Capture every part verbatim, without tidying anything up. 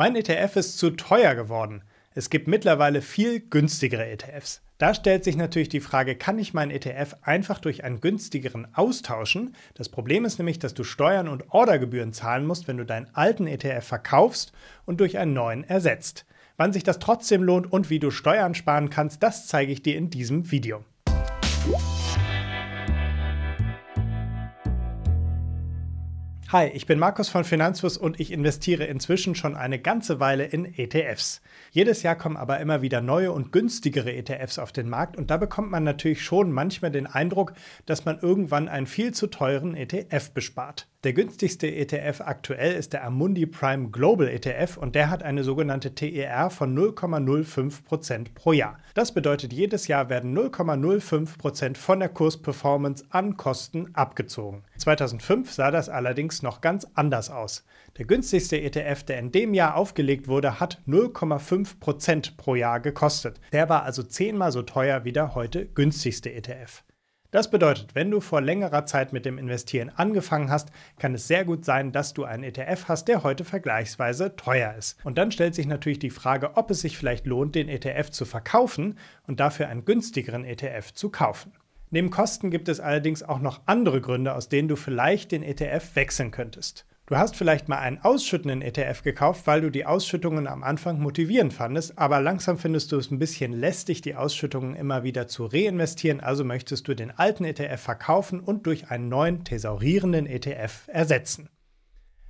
Mein E T F ist zu teuer geworden. Es gibt mittlerweile viel günstigere E T Efs. Da stellt sich natürlich die Frage, kann ich meinen E T F einfach durch einen günstigeren austauschen? Das Problem ist nämlich, dass du Steuern und Ordergebühren zahlen musst, wenn du deinen alten E T F verkaufst und durch einen neuen ersetzt. Wann sich das trotzdem lohnt und wie du Steuern sparen kannst, das zeige ich dir in diesem Video. Hi, ich bin Markus von Finanzfluss und ich investiere inzwischen schon eine ganze Weile in E T Efs. Jedes Jahr kommen aber immer wieder neue und günstigere E T Efs auf den Markt und da bekommt man natürlich schon manchmal den Eindruck, dass man irgendwann einen viel zu teuren E T F bespart. Der günstigste E T F aktuell ist der Amundi Prime Global E T F und der hat eine sogenannte T E R von null Komma null fünf Prozent pro Jahr. Das bedeutet, jedes Jahr werden null Komma null fünf Prozent von der Kursperformance an Kosten abgezogen. zweitausendfünf sah das allerdings noch ganz anders aus. Der günstigste E T F, der in dem Jahr aufgelegt wurde, hat null Komma fünf Prozent pro Jahr gekostet. Der war also zehnmal so teuer wie der heute günstigste E T F. Das bedeutet, wenn du vor längerer Zeit mit dem Investieren angefangen hast, kann es sehr gut sein, dass du einen E T F hast, der heute vergleichsweise teuer ist. Und dann stellt sich natürlich die Frage, ob es sich vielleicht lohnt, den E T F zu verkaufen und dafür einen günstigeren E T F zu kaufen. Neben Kosten gibt es allerdings auch noch andere Gründe, aus denen du vielleicht den E T F wechseln könntest. Du hast vielleicht mal einen ausschüttenden E T F gekauft, weil du die Ausschüttungen am Anfang motivierend fandest, aber langsam findest du es ein bisschen lästig, die Ausschüttungen immer wieder zu reinvestieren, also möchtest du den alten E T F verkaufen und durch einen neuen thesaurierenden E T F ersetzen.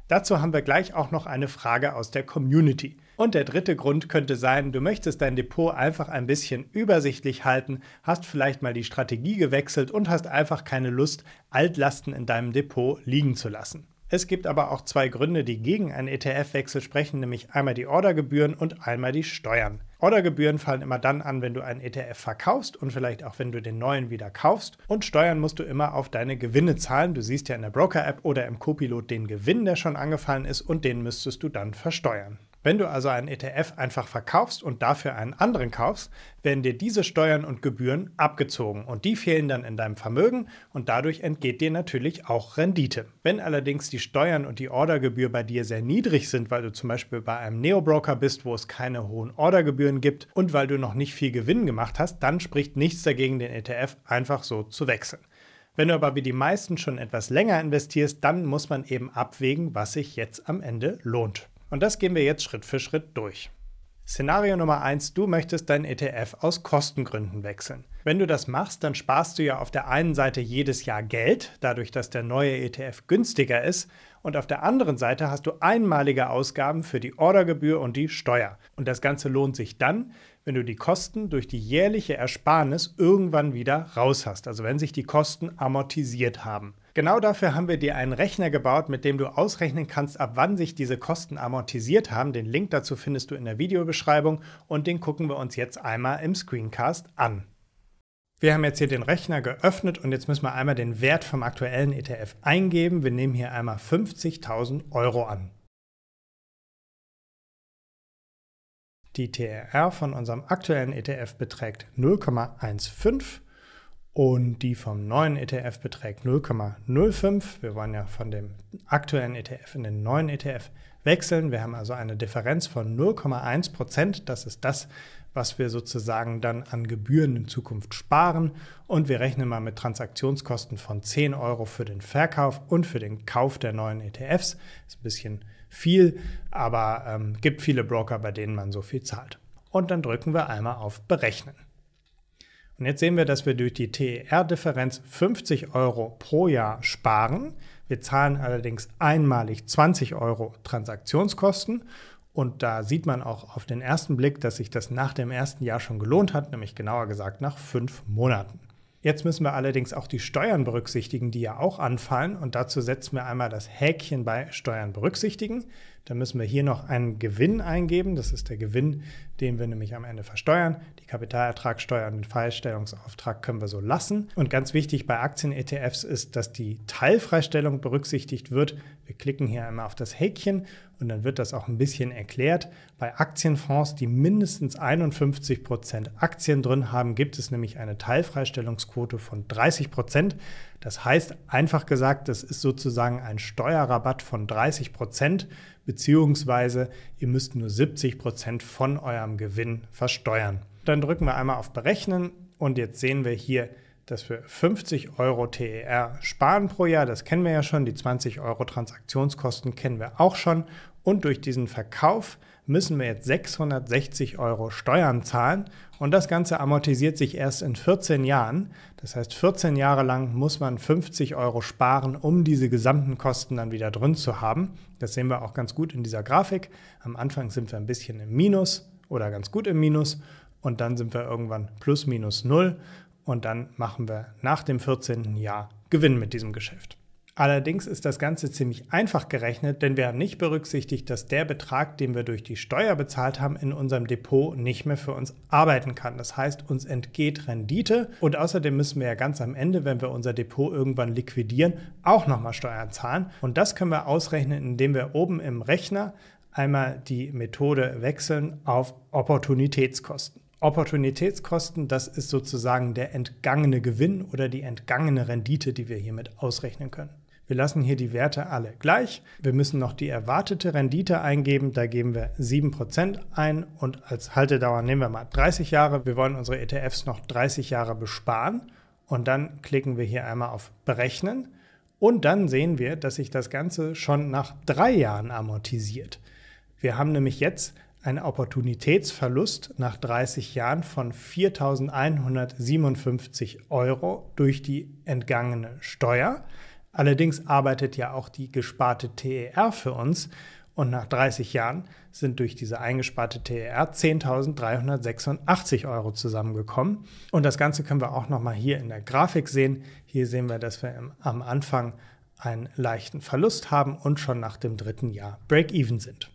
Dazu haben wir gleich auch noch eine Frage aus der Community. Und der dritte Grund könnte sein, du möchtest dein Depot einfach ein bisschen übersichtlich halten, hast vielleicht mal die Strategie gewechselt und hast einfach keine Lust, Altlasten in deinem Depot liegen zu lassen. Es gibt aber auch zwei Gründe, die gegen einen E T F-Wechsel sprechen, nämlich einmal die Ordergebühren und einmal die Steuern. Ordergebühren fallen immer dann an, wenn du einen E T F verkaufst und vielleicht auch, wenn du den neuen wieder kaufst. Und Steuern musst du immer auf deine Gewinne zahlen. Du siehst ja in der Broker-App oder im Co-Pilot den Gewinn, der schon angefallen ist, und den müsstest du dann versteuern. Wenn du also einen E T F einfach verkaufst und dafür einen anderen kaufst, werden dir diese Steuern und Gebühren abgezogen und die fehlen dann in deinem Vermögen und dadurch entgeht dir natürlich auch Rendite. Wenn allerdings die Steuern und die Ordergebühr bei dir sehr niedrig sind, weil du zum Beispiel bei einem Neobroker bist, wo es keine hohen Ordergebühren gibt und weil du noch nicht viel Gewinn gemacht hast, dann spricht nichts dagegen, den E T F einfach so zu wechseln. Wenn du aber wie die meisten schon etwas länger investierst, dann muss man eben abwägen, was sich jetzt am Ende lohnt. Und das gehen wir jetzt Schritt für Schritt durch. Szenario Nummer eins, du möchtest deinen E T F aus Kostengründen wechseln. Wenn du das machst, dann sparst du ja auf der einen Seite jedes Jahr Geld, dadurch, dass der neue E T F günstiger ist, und auf der anderen Seite hast du einmalige Ausgaben für die Ordergebühr und die Steuer. Und das Ganze lohnt sich dann, wenn du die Kosten durch die jährliche Ersparnis irgendwann wieder raus hast, also wenn sich die Kosten amortisiert haben. Genau dafür haben wir dir einen Rechner gebaut, mit dem du ausrechnen kannst, ab wann sich diese Kosten amortisiert haben. Den Link dazu findest du in der Videobeschreibung und den gucken wir uns jetzt einmal im Screencast an. Wir haben jetzt hier den Rechner geöffnet und jetzt müssen wir einmal den Wert vom aktuellen E T F eingeben. Wir nehmen hier einmal fünfzigtausend Euro an. Die T E R von unserem aktuellen E T F beträgt null Komma fünfzehn. Und die vom neuen E T F beträgt null Komma null fünf. Wir wollen ja von dem aktuellen E T F in den neuen E T F wechseln. Wir haben also eine Differenz von null Komma eins Prozent. Das ist das, was wir sozusagen dann an Gebühren in Zukunft sparen. Und wir rechnen mal mit Transaktionskosten von zehn Euro für den Verkauf und für den Kauf der neuen E T Efs. Ist ein bisschen viel, aber ähm, gibt viele Broker, bei denen man so viel zahlt. Und dann drücken wir einmal auf Berechnen. Und jetzt sehen wir, dass wir durch die T E R-Differenz fünfzig Euro pro Jahr sparen. Wir zahlen allerdings einmalig zwanzig Euro Transaktionskosten. Und da sieht man auch auf den ersten Blick, dass sich das nach dem ersten Jahr schon gelohnt hat, nämlich genauer gesagt nach fünf Monaten. Jetzt müssen wir allerdings auch die Steuern berücksichtigen, die ja auch anfallen. Und dazu setzen wir einmal das Häkchen bei Steuern berücksichtigen. Dann müssen wir hier noch einen Gewinn eingeben. Das ist der Gewinn, den wir nämlich am Ende versteuern. Die Kapitalertragssteuer und den Freistellungsauftrag können wir so lassen. Und ganz wichtig bei Aktien-E T Efs ist, dass die Teilfreistellung berücksichtigt wird. Wir klicken hier einmal auf das Häkchen und dann wird das auch ein bisschen erklärt. Bei Aktienfonds, die mindestens einundfünfzig Prozent Aktien drin haben, gibt es nämlich eine Teilfreistellungsquote von dreißig Prozent. Das heißt, einfach gesagt, das ist sozusagen ein Steuerrabatt von dreißig Prozent, beziehungsweise ihr müsst nur siebzig Prozent von eurem Gewinn versteuern. Dann drücken wir einmal auf Berechnen und jetzt sehen wir hier, dass wir fünfzig Euro T E R sparen pro Jahr, das kennen wir ja schon, die zwanzig Euro Transaktionskosten kennen wir auch schon und durch diesen Verkauf müssen wir jetzt sechshundertsechzig Euro Steuern zahlen und das Ganze amortisiert sich erst in vierzehn Jahren. Das heißt, vierzehn Jahre lang muss man fünfzig Euro sparen, um diese gesamten Kosten dann wieder drin zu haben. Das sehen wir auch ganz gut in dieser Grafik. Am Anfang sind wir ein bisschen im Minus oder ganz gut im Minus und dann sind wir irgendwann plus minus null. Und dann machen wir nach dem vierzehnten Jahr Gewinn mit diesem Geschäft. Allerdings ist das Ganze ziemlich einfach gerechnet, denn wir haben nicht berücksichtigt, dass der Betrag, den wir durch die Steuer bezahlt haben, in unserem Depot nicht mehr für uns arbeiten kann. Das heißt, uns entgeht Rendite und außerdem müssen wir ja ganz am Ende, wenn wir unser Depot irgendwann liquidieren, auch nochmal Steuern zahlen. Und das können wir ausrechnen, indem wir oben im Rechner einmal die Methode wechseln auf Opportunitätskosten. Opportunitätskosten, das ist sozusagen der entgangene Gewinn oder die entgangene Rendite, die wir hiermit ausrechnen können. Wir lassen hier die Werte alle gleich. Wir müssen noch die erwartete Rendite eingeben. Da geben wir sieben Prozent ein und als Haltedauer nehmen wir mal dreißig Jahre. Wir wollen unsere E T Fs noch dreißig Jahre besparen und dann klicken wir hier einmal auf Berechnen und dann sehen wir, dass sich das Ganze schon nach drei Jahren amortisiert. Wir haben nämlich jetzt ein Opportunitätsverlust nach dreißig Jahren von viertausendeinhundertsiebenundfünfzig Euro durch die entgangene Steuer. Allerdings arbeitet ja auch die gesparte T E R für uns und nach dreißig Jahren sind durch diese eingesparte T E R zehntausenddreihundertsechsundachtzig Euro zusammengekommen. Und das Ganze können wir auch nochmal hier in der Grafik sehen. Hier sehen wir, dass wir im, am Anfang einen leichten Verlust haben und schon nach dem dritten Jahr Break-Even sind.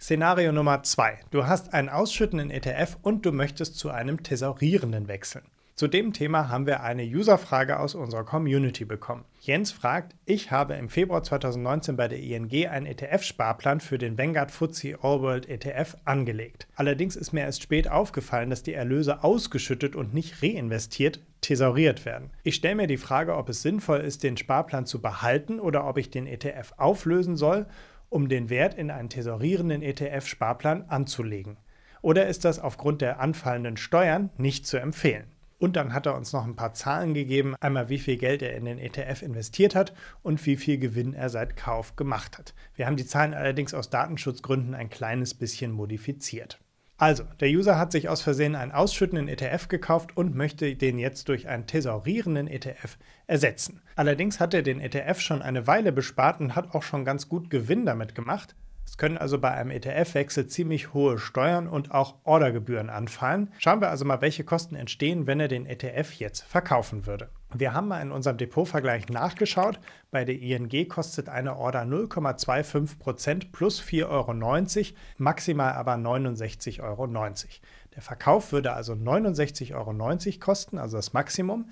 Szenario Nummer zwei. Du hast einen ausschüttenden E T F und du möchtest zu einem thesaurierenden wechseln. Zu dem Thema haben wir eine Userfrage aus unserer Community bekommen. Jens fragt, ich habe im Februar zweitausendneunzehn bei der I N G einen E T F-Sparplan für den Vanguard F T S E All-World E T F angelegt. Allerdings ist mir erst spät aufgefallen, dass die Erlöse ausgeschüttet und nicht reinvestiert thesauriert werden. Ich stelle mir die Frage, ob es sinnvoll ist, den Sparplan zu behalten oder ob ich den E T F auflösen soll, um den Wert in einen thesaurierenden E T F-Sparplan anzulegen. Oder ist das aufgrund der anfallenden Steuern nicht zu empfehlen? Und dann hat er uns noch ein paar Zahlen gegeben, einmal wie viel Geld er in den E T F investiert hat und wie viel Gewinn er seit Kauf gemacht hat. Wir haben die Zahlen allerdings aus Datenschutzgründen ein kleines bisschen modifiziert. Also, der User hat sich aus Versehen einen ausschüttenden E T F gekauft und möchte den jetzt durch einen thesaurierenden E T F ersetzen. Allerdings hat er den E T F schon eine Weile bespart und hat auch schon ganz gut Gewinn damit gemacht. Es können also bei einem E T F-Wechsel ziemlich hohe Steuern und auch Ordergebühren anfallen. Schauen wir also mal, welche Kosten entstehen, wenn er den E T F jetzt verkaufen würde. Wir haben mal in unserem Depotvergleich nachgeschaut. Bei der I N G kostet eine Order null Komma fünfundzwanzig Prozent plus vier Euro neunzig, maximal aber neunundsechzig Euro neunzig. Der Verkauf würde also neunundsechzig Euro neunzig kosten, also das Maximum.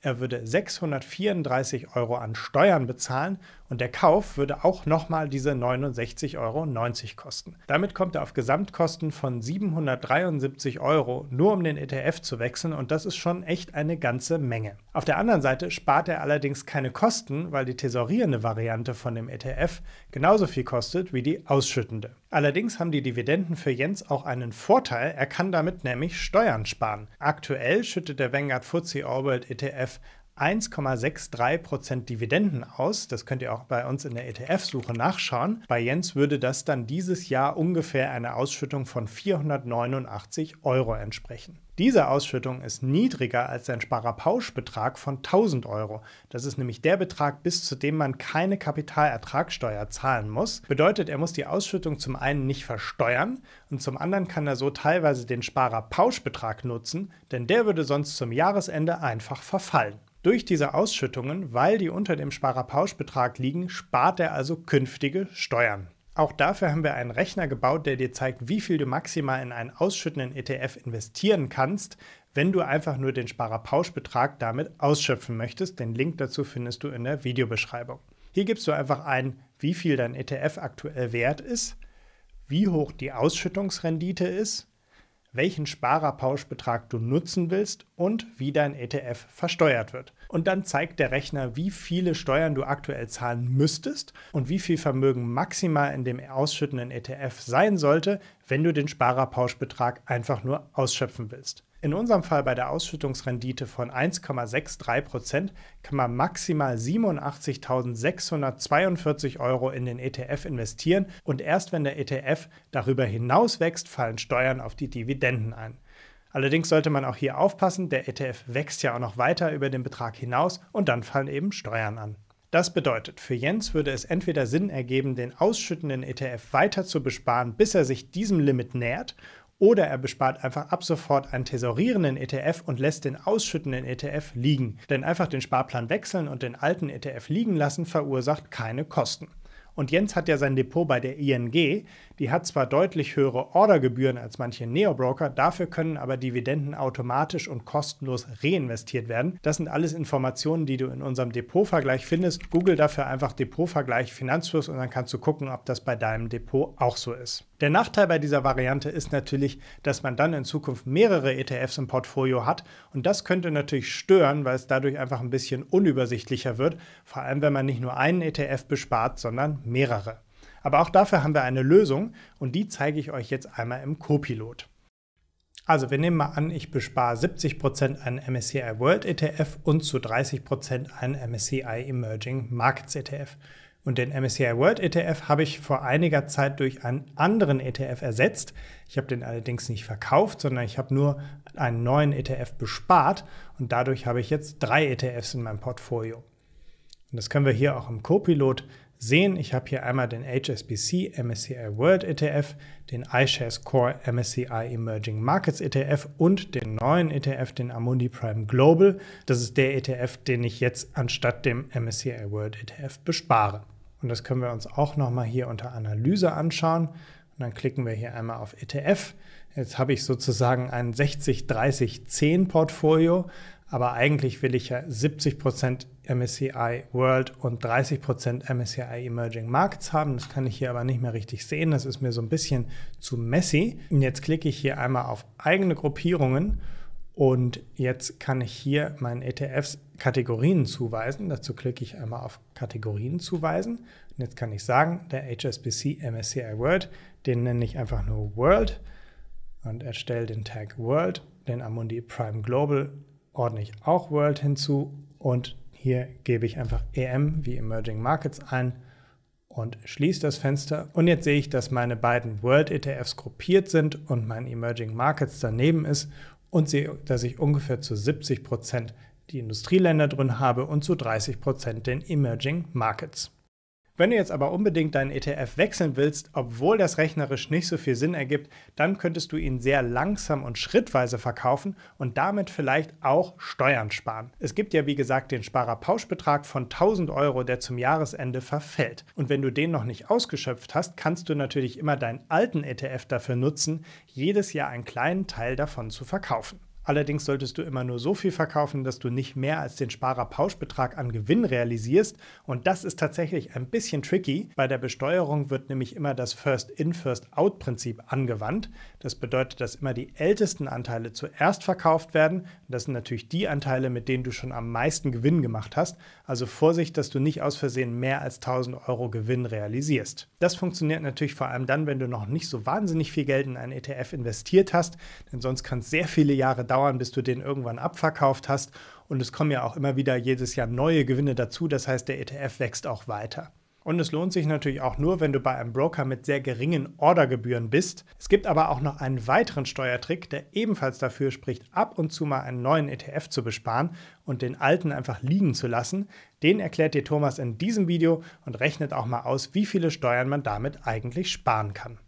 Er würde sechshundertvierunddreißig Euro an Steuern bezahlen und der Kauf würde auch nochmal diese neunundsechzig Euro neunzig kosten. Damit kommt er auf Gesamtkosten von siebenhundertdreiundsiebzig Euro, nur um den E T F zu wechseln und das ist schon echt eine ganze Menge. Auf der anderen Seite spart er allerdings keine Kosten, weil die thesaurierende Variante von dem E T F genauso viel kostet wie die ausschüttende. Allerdings haben die Dividenden für Jens auch einen Vorteil, er kann damit nämlich Steuern sparen. Aktuell schüttet der Vanguard F T S E All-World E T F eins Komma sechsundsechzig Prozent Dividenden aus. Das könnt ihr auch bei uns in der E T F-Suche nachschauen. Bei Jens würde das dann dieses Jahr ungefähr einer Ausschüttung von vierhundertneunundachtzig Euro entsprechen. Diese Ausschüttung ist niedriger als sein Sparerpauschbetrag von tausend Euro. Das ist nämlich der Betrag, bis zu dem man keine Kapitalertragssteuer zahlen muss. Bedeutet, er muss die Ausschüttung zum einen nicht versteuern und zum anderen kann er so teilweise den Sparerpauschbetrag nutzen, denn der würde sonst zum Jahresende einfach verfallen. Durch diese Ausschüttungen, weil die unter dem Sparerpauschbetrag liegen, spart er also künftige Steuern. Auch dafür haben wir einen Rechner gebaut, der dir zeigt, wie viel du maximal in einen ausschüttenden E T F investieren kannst, wenn du einfach nur den Sparerpauschbetrag damit ausschöpfen möchtest. Den Link dazu findest du in der Videobeschreibung. Hier gibst du einfach ein, wie viel dein E T F aktuell wert ist, wie hoch die Ausschüttungsrendite ist, welchen Sparerpauschbetrag du nutzen willst und wie dein E T F versteuert wird. Und dann zeigt der Rechner, wie viele Steuern du aktuell zahlen müsstest und wie viel Vermögen maximal in dem ausschüttenden E T F sein sollte, wenn du den Sparerpauschbetrag einfach nur ausschöpfen willst. In unserem Fall bei der Ausschüttungsrendite von eins Komma sechs drei Prozent kann man maximal siebenundachtzigtausendsechshundertzweiundvierzig Euro in den E T F investieren und erst wenn der E T F darüber hinaus wächst, fallen Steuern auf die Dividenden ein. Allerdings sollte man auch hier aufpassen, der E T F wächst ja auch noch weiter über den Betrag hinaus und dann fallen eben Steuern an. Das bedeutet, für Jens würde es entweder Sinn ergeben, den ausschüttenden E T F weiter zu besparen, bis er sich diesem Limit nähert, oder er bespart einfach ab sofort einen thesaurierenden E T F und lässt den ausschüttenden E T F liegen. Denn einfach den Sparplan wechseln und den alten E T F liegen lassen verursacht keine Kosten. Und Jens hat ja sein Depot bei der I N G. Die hat zwar deutlich höhere Ordergebühren als manche Neobroker, dafür können aber Dividenden automatisch und kostenlos reinvestiert werden. Das sind alles Informationen, die du in unserem Depotvergleich findest. Google dafür einfach Depotvergleich Finanzfluss und dann kannst du gucken, ob das bei deinem Depot auch so ist. Der Nachteil bei dieser Variante ist natürlich, dass man dann in Zukunft mehrere E T Fs im Portfolio hat und das könnte natürlich stören, weil es dadurch einfach ein bisschen unübersichtlicher wird, vor allem wenn man nicht nur einen E T F bespart, sondern mehrere. Aber auch dafür haben wir eine Lösung und die zeige ich euch jetzt einmal im Co-Pilot. Also wir nehmen mal an, ich bespare siebzig Prozent einen M S C I World E T F und zu dreißig Prozent einen M S C I Emerging Markets E T F. Und den M S C I World E T F habe ich vor einiger Zeit durch einen anderen E T F ersetzt. Ich habe den allerdings nicht verkauft, sondern ich habe nur einen neuen E T F bespart und dadurch habe ich jetzt drei E T Fs in meinem Portfolio. Und das können wir hier auch im Co-Pilot sehen. Ich habe hier einmal den H S B C M S C I World E T F, den iShares Core M S C I Emerging Markets E T F und den neuen E T F, den Amundi Prime Global. Das ist der E T F, den ich jetzt anstatt dem M S C I World E T F bespare. Und das können wir uns auch nochmal hier unter Analyse anschauen. Und dann klicken wir hier einmal auf E T F. Jetzt habe ich sozusagen ein sechzig dreißig zehn Portfolio, aber eigentlich will ich ja siebzig Prozent M S C I World und dreißig Prozent M S C I Emerging Markets haben. Das kann ich hier aber nicht mehr richtig sehen, das ist mir so ein bisschen zu messy. Und jetzt klicke ich hier einmal auf eigene Gruppierungen. Und jetzt kann ich hier meinen E T Fs Kategorien zuweisen. Dazu klicke ich einmal auf Kategorien zuweisen. Und jetzt kann ich sagen, der H S B C M S C I World, den nenne ich einfach nur World und erstelle den Tag World. Den Amundi Prime Global ordne ich auch World hinzu. Und hier gebe ich einfach E M wie Emerging Markets ein und schließe das Fenster. Und jetzt sehe ich, dass meine beiden World E T Fs gruppiert sind und mein Emerging Markets daneben ist. Und sehe, dass ich ungefähr zu siebzig Prozent die Industrieländer drin habe und zu dreißig Prozent den Emerging Markets. Wenn du jetzt aber unbedingt deinen E T F wechseln willst, obwohl das rechnerisch nicht so viel Sinn ergibt, dann könntest du ihn sehr langsam und schrittweise verkaufen und damit vielleicht auch Steuern sparen. Es gibt ja wie gesagt den Sparerpauschbetrag von tausend Euro, der zum Jahresende verfällt. Und wenn du den noch nicht ausgeschöpft hast, kannst du natürlich immer deinen alten E T F dafür nutzen, jedes Jahr einen kleinen Teil davon zu verkaufen. Allerdings solltest du immer nur so viel verkaufen, dass du nicht mehr als den Sparerpauschbetrag an Gewinn realisierst. Und das ist tatsächlich ein bisschen tricky. Bei der Besteuerung wird nämlich immer das First-in, First-out-Prinzip angewandt. Das bedeutet, dass immer die ältesten Anteile zuerst verkauft werden. Das sind natürlich die Anteile, mit denen du schon am meisten Gewinn gemacht hast. Also Vorsicht, dass du nicht aus Versehen mehr als tausend Euro Gewinn realisierst. Das funktioniert natürlich vor allem dann, wenn du noch nicht so wahnsinnig viel Geld in einen E T F investiert hast. Denn sonst kann es sehr viele Jahre dauern. dauern, bis du den irgendwann abverkauft hast. Und es kommen ja auch immer wieder jedes Jahr neue Gewinne dazu. Das heißt, der E T F wächst auch weiter. Und es lohnt sich natürlich auch nur, wenn du bei einem Broker mit sehr geringen Ordergebühren bist. Es gibt aber auch noch einen weiteren Steuertrick, der ebenfalls dafür spricht, ab und zu mal einen neuen E T F zu besparen und den alten einfach liegen zu lassen. Den erklärt dir Thomas in diesem Video und rechnet auch mal aus, wie viele Steuern man damit eigentlich sparen kann.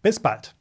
Bis bald!